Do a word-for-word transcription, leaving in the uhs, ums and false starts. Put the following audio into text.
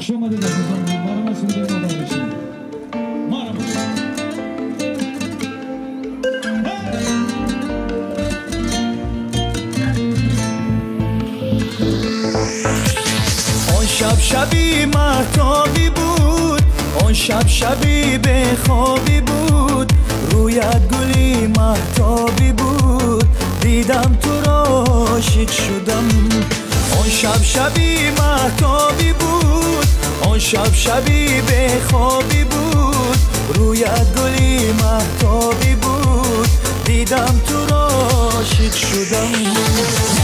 شو ما تقدر تسوي مرة ما سويت ما بعرف شيء مرة آن شب شبی مهتابی بود، آن شب شبی به خوابی بود، رویت گلی مهتابی بود، دیدم تو را عاشق شدم. آن شب شبی مهتابی بود، آن شب شبی به خوابی بود، رویت گلی مهتابی بود، دیدم تو را عاشق شدم.